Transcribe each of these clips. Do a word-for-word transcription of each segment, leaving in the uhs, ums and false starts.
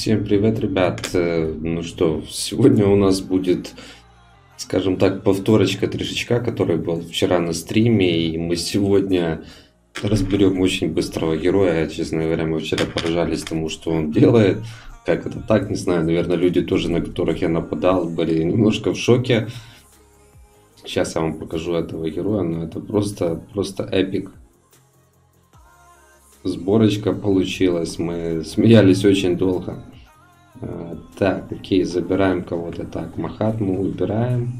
Всем привет, ребят. Ну что, сегодня у нас будет, скажем так, повторочка трешечка, который был вчера на стриме, и мы сегодня разберем очень быстрого героя. Честно говоря, мы вчера поражались тому, что он делает. Как это так, не знаю, наверное, люди тоже, на которых я нападал, были немножко в шоке. Сейчас я вам покажу этого героя, но это просто, просто эпик. Сборочка получилась, мы смеялись очень долго. Так, окей, забираем кого-то. Так, Махатму убираем.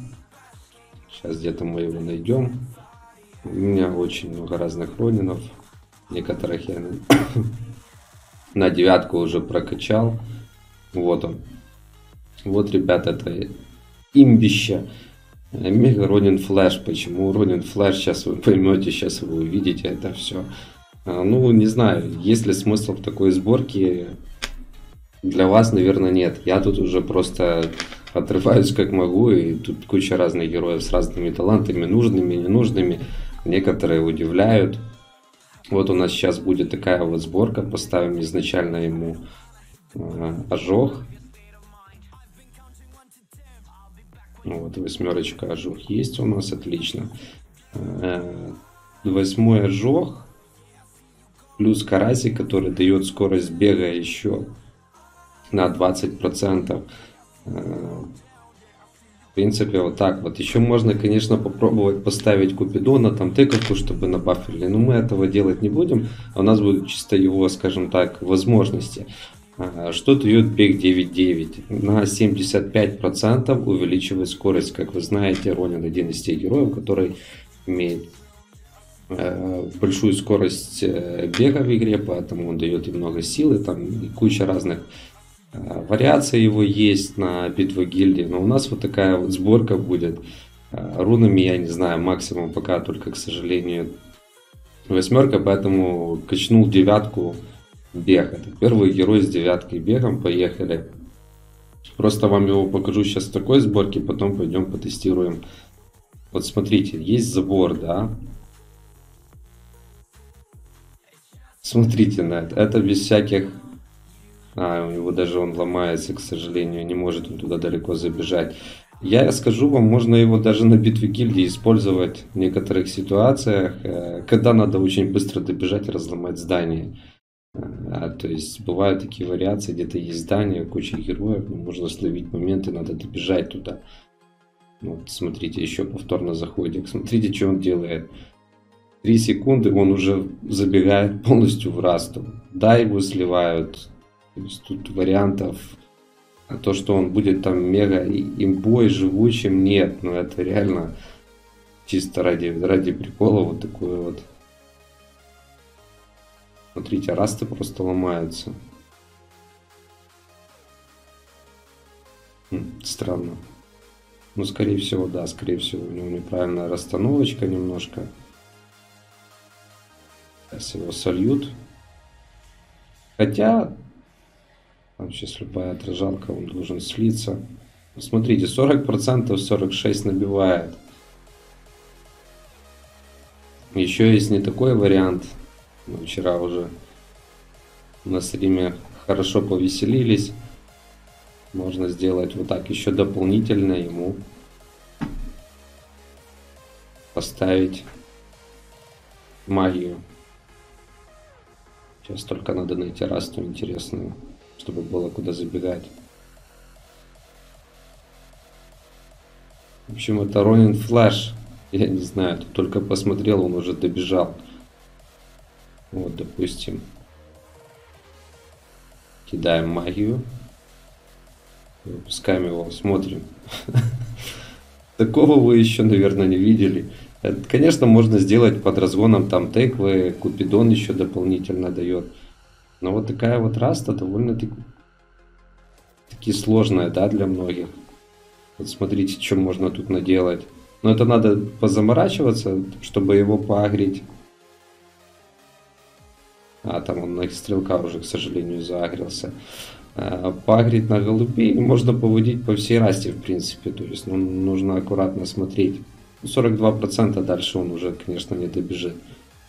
Сейчас где-то мы его найдем. У меня очень много разных ронинов. Некоторых я на, на девятку уже прокачал. Вот он. Вот, ребята, это имбище. Мега Ронин Флэш. Почему Ронин Флэш? Сейчас вы поймете, сейчас вы увидите это все. Ну, не знаю, есть ли смысл в такой сборке, для вас, наверное, нет. Я тут уже просто отрываюсь как могу, и тут куча разных героев с разными талантами, нужными, ненужными. Некоторые удивляют. Вот у нас сейчас будет такая вот сборка, поставим изначально ему ожог. Вот, восьмерочка ожог есть у нас, отлично. Восьмой ожог. Плюс карасик, который дает скорость бега еще на двадцать процентов. В принципе, вот так вот. Еще можно, конечно, попробовать поставить Купидона, там тыковку, чтобы набафили. Но мы этого делать не будем. У нас будут чисто его, скажем так, возможности. Что дает бег девять девять? На семьдесят пять процентов увеличивает скорость. Как вы знаете, Ронин один из тех героев, который имеет большую скорость бега в игре, поэтому он дает и много силы, там и куча разных вариаций его есть на битву гильдии. Но у нас вот такая вот сборка будет. Рунами я не знаю, максимум пока только, к сожалению, восьмерка, поэтому качнул девятку бег. Это первый герой с девяткой бегом, поехали. Просто вам его покажу сейчас в такой сборке, потом пойдем потестируем. Вот смотрите, есть забор, да? Смотрите на это, это без всяких, а, у него даже он ломается, к сожалению, не может он туда далеко забежать. Я скажу вам, можно его даже на битве гильдии использовать в некоторых ситуациях, когда надо очень быстро добежать и разломать здание. А, то есть бывают такие вариации, где-то есть здание, куча героев, можно словить моменты, надо добежать туда. Вот, смотрите, еще повторно заходик, смотрите, что он делает. три секунды он уже забегает полностью в расту. Да, его сливают. То есть тут вариантов, а то, что он будет там мега имбой, живучим, нет. Но это реально чисто ради, ради прикола вот такой вот. Смотрите, расты просто ломаются. Хм, странно. Ну, скорее всего, да, скорее всего, у него неправильная расстановочка немножко. Сейчас его сольют. Хотя, там сейчас любая отражалка, он должен слиться. Смотрите, сорок процентов, сорок шесть процентов набивает. Еще есть не такой вариант. Мы вчера уже на стриме хорошо повеселились. Можно сделать вот так, еще дополнительно ему поставить магию. Сейчас только надо найти расту интересную, чтобы было куда забегать. В общем, это Ронин Флэш. Я не знаю, тут только посмотрел, он уже добежал. Вот, допустим. Кидаем магию. Выпускаем его, смотрим. Такого вы еще, наверное, не видели. Это, конечно, можно сделать под разгоном, там тыквы, Купидон еще дополнительно дает. Но вот такая вот раста довольно-таки сложная, да, для многих. Вот смотрите, что можно тут наделать. Но это надо позаморачиваться, чтобы его поагрить. А, там он на стрелка уже, к сожалению, заагрился. Поагрить на голубей можно поводить по всей расте, в принципе. То есть, ну, нужно аккуратно смотреть. сорок два процента дальше он уже, конечно, не добежит.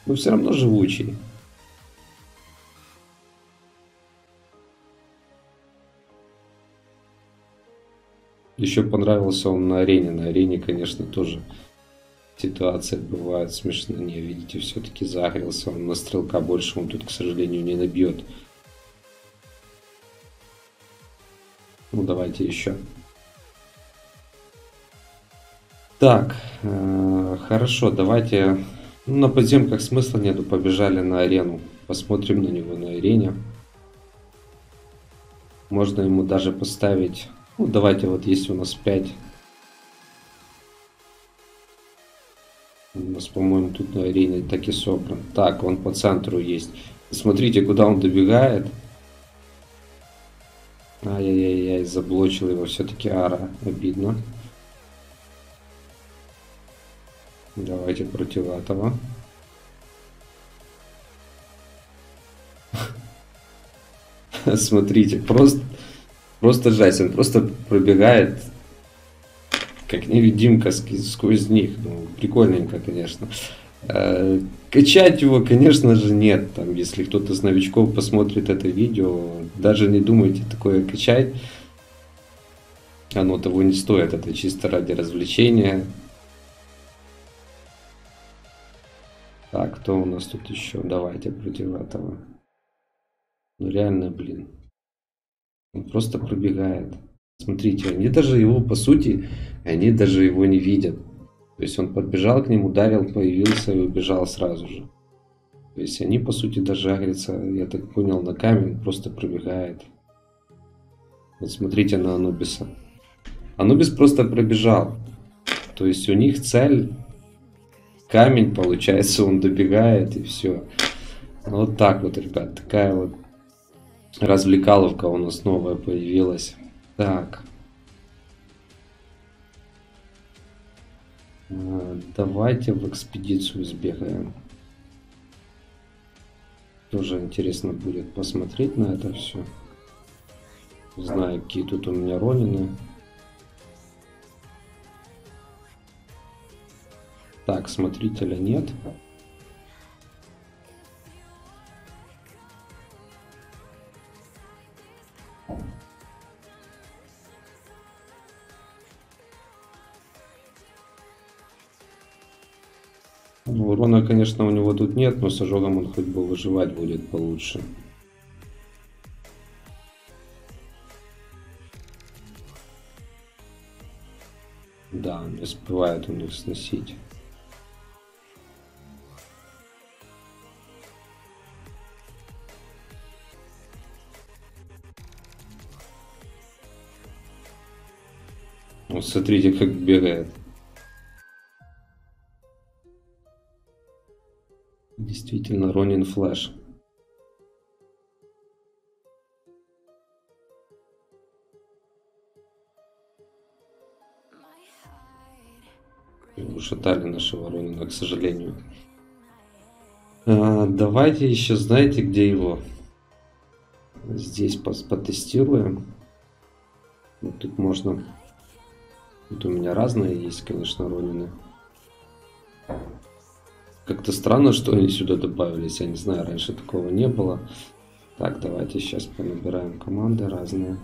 Но все равно живучий. Еще понравился он на арене. На арене, конечно, тоже ситуация бывает смешная. Видите, все-таки загрелся он на стрелка. Больше он тут, к сожалению, не набьет. Ну, давайте еще. Так, э, хорошо, давайте... Ну, на подземках смысла нету, побежали на арену. Посмотрим на него на арене. Можно ему даже поставить... Ну, давайте, вот есть у нас пять. У нас, по-моему, тут на арене так и собран. Так, он по центру есть. Смотрите, куда он добегает. Ай-яй-яй, заблочил его все-таки Ара. Обидно. Давайте против этого. Смотрите, просто, просто жесть. Он просто пробегает, как невидимка сквозь них. Ну, прикольненько, конечно. Качать его, конечно же, нет. Там, если кто-то из новичков посмотрит это видео, даже не думайте такое качать. Оно того не стоит. Это чисто ради развлечения. Так, кто у нас тут еще? Давайте против этого. Ну реально, блин. Он просто пробегает. Смотрите, они даже его, по сути, они даже его не видят. То есть он подбежал к ним, ударил, появился и убежал сразу же. То есть они, по сути, даже агрятся, я так понял, на камень, просто пробегает. Вот смотрите на Анубиса. Анубис просто пробежал. То есть у них цель... Камень, получается, он добегает, и все. Вот так вот, ребят, такая вот развлекаловка у нас новая появилась. Так. Давайте в экспедицию сбегаем. Тоже интересно будет посмотреть на это все. Знаю, какие тут у меня ронины. Так, смотрителя нет. Урона, конечно, у него тут нет, но с ожогом он хоть бы выживать будет получше. Да, не успевает у них сносить. Смотрите, как бегает. Действительно, Ронин флэш. Ушатали нашего Ронина, к сожалению. А, давайте еще, знаете, где его? Здесь потестируем. Вот тут можно... Тут у меня разные есть, конечно, ронины. Как-то странно, что они сюда добавились. Я не знаю, раньше такого не было. Так, давайте сейчас понабираем команды разные.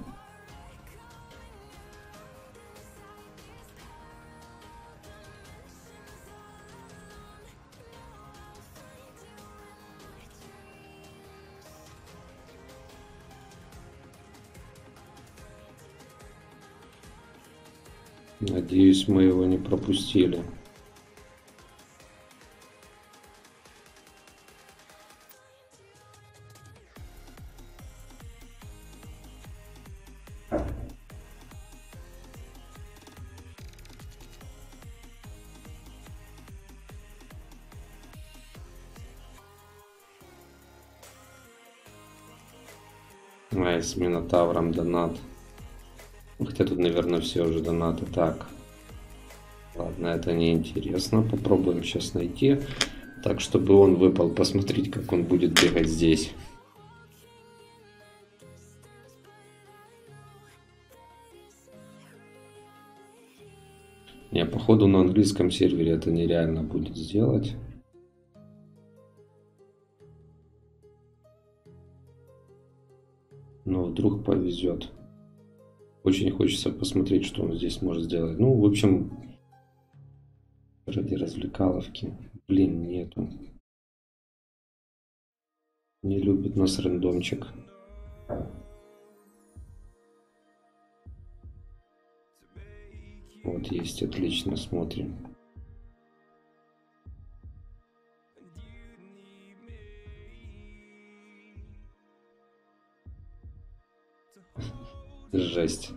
Надеюсь, мы его не пропустили. Ай, с Минотавром донат. Хотя тут, наверное, все уже донаты. Так. Ладно, это неинтересно. Попробуем сейчас найти. Так, чтобы он выпал. Посмотреть, как он будет бегать здесь. Не, походу на английском сервере это нереально будет сделать. Но вдруг повезет. Очень хочется посмотреть, что он здесь может сделать. Ну, в общем, ради развлекаловки. Блин, нету. Не любит нас рандомчик. Вот есть, отлично, смотрим. Жесть.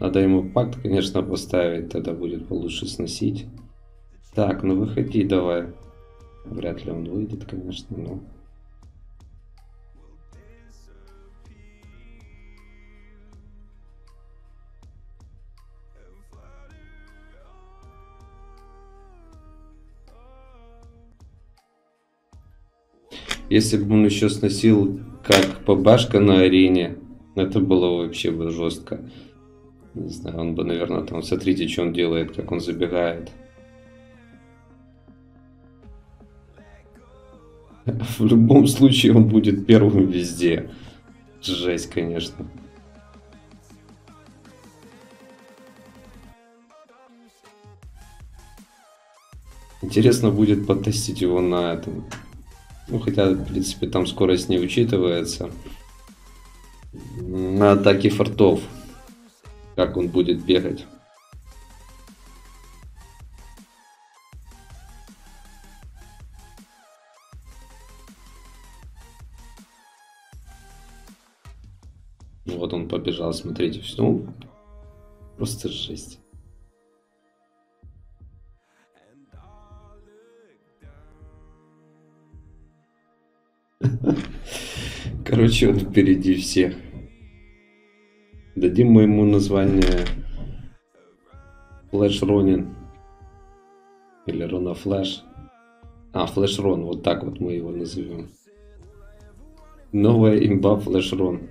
Надо ему пакт, конечно, поставить, тогда будет получше сносить. Так, ну выходи давай. Вряд ли он выйдет, конечно, но... Если бы он еще сносил как ПБшка на арене, это было вообще бы жестко. Не знаю, он бы, наверное, там, смотрите, что он делает, как он забегает. В любом случае он будет первым везде. Жесть, конечно. Интересно будет потестить его на этом. Ну, хотя, в принципе, там скорость не учитывается. На атаке фортов. Как он будет бегать. Вот он побежал, смотрите, все. Просто жесть. Короче, он впереди всех. Дадим мы ему название Флэш Ронин. Или Рона Флэш. А, Флэш Рон, вот так вот мы его назовем. Новая имба Флэш Рон.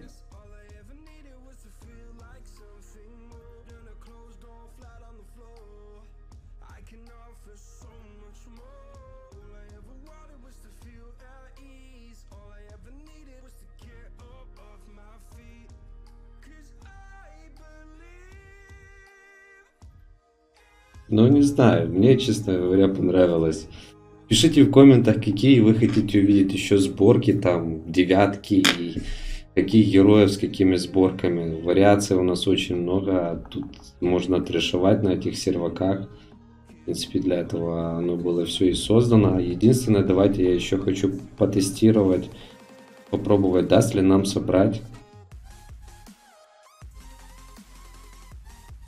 Ну, не знаю, мне, честно говоря, понравилось. Пишите в комментах, какие вы хотите увидеть еще сборки, там, девятки, и каких героев с какими сборками. Вариаций у нас очень много, а тут можно трешевать на этих серваках. В принципе, для этого оно было все и создано. Единственное, давайте я еще хочу потестировать, попробовать, даст ли нам собрать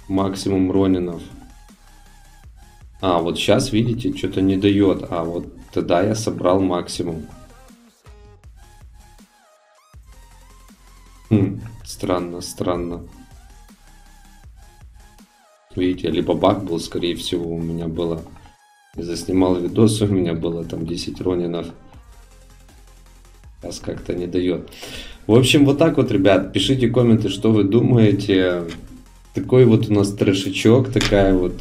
максимум ронинов. А, вот сейчас, видите, что-то не дает, а вот тогда я собрал максимум. Хм, странно, странно. Видите, либо баг был, скорее всего, у меня было. Я заснимал видос, у меня было там десять ронинов. Сейчас как-то не дает. В общем, вот так вот, ребят, пишите комменты, что вы думаете. Такой вот у нас трэшечок, такая вот...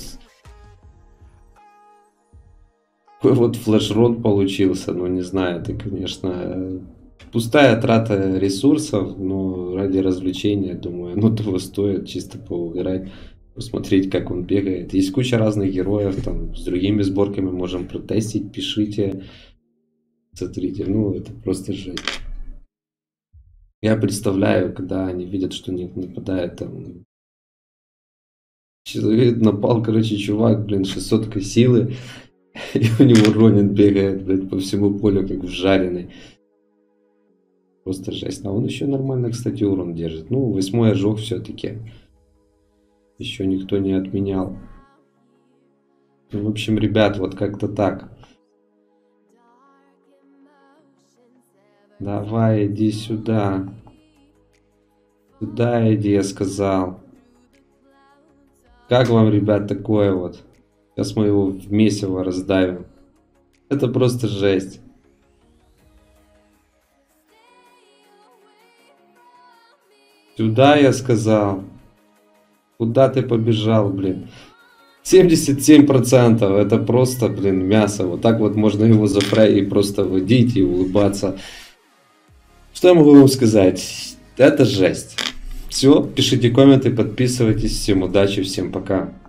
вот флешрон получился, но ну, не знаю, это, конечно, пустая трата ресурсов, но ради развлечения, думаю, оно того стоит, чисто поиграть, посмотреть, как он бегает. Есть куча разных героев, там, с другими сборками можем протестить, пишите, смотрите, ну, это просто жесть. Я представляю, когда они видят, что на них нападает, там, человек напал, короче, чувак, блин, шестьсот силы, и у него Ронин бегает, блядь, по всему полю, как вжаренный. Просто жесть. А он еще нормально, кстати, урон держит. Ну, восьмой ожог все-таки. Еще никто не отменял. В общем, ребят, вот как-то так. Давай, иди сюда. Сюда иди, я сказал. Как вам, ребят, такое вот? Сейчас мы его в месиво раздавим. Это просто жесть. Сюда я сказал. Куда ты побежал, блин? семьдесят семь процентов. Это просто, блин, мясо. Вот так вот можно его заправить и просто водить и улыбаться. Что я могу вам сказать? Это жесть. Все, пишите комменты, подписывайтесь. Всем удачи, всем пока.